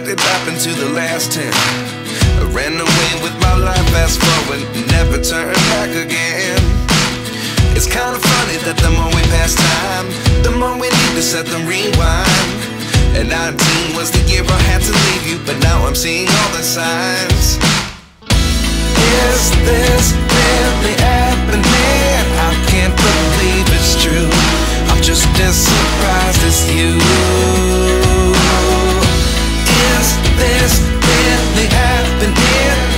what did happen to the last 10? I ran away with my life, fast forward, never turn back again. It's kind of funny that the more we pass time, the more we need to set them rewind. And 19 was the year I had to leave you, but now I'm seeing all the signs. Is this really happening? I can't believe it's true. I'm just as surprised as you. Is this really happening?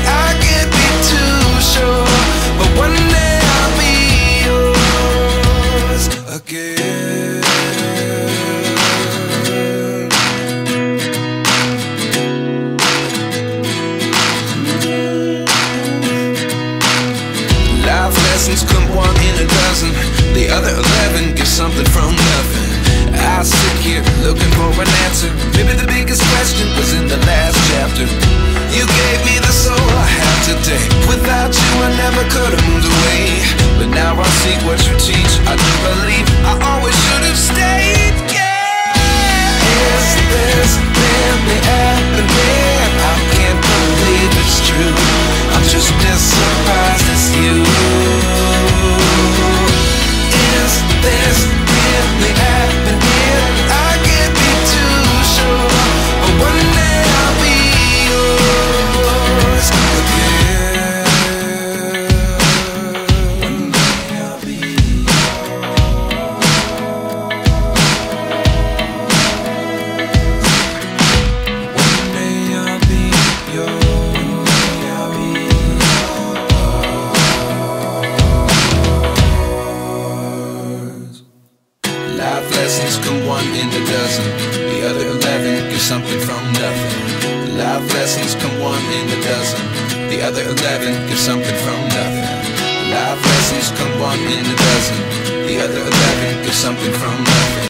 I can't be too sure, but one day I'll be yours again. Life lessons come one in a dozen. The other 11 get something from nothing. I sit here looking for an answer. Maybe the biggest question was in the last chapter. You gave me the soul I have today. Without you I never could have moved away. But now I seek what you teach. I do believe I always should have stayed. Yeah. Is this really happening? I can't believe it's true. I'm just as surprised as you. Is this really happening? I can't be too sure, but one day I'll be yours again. One day I'll be yours. One day I'll be yours. Lessons come one in a dozen. The other 11 give something from nothing. Life lessons come one in a dozen. The other 11 give something from nothing. Life lessons come one in a dozen. The other 11 give something from nothing.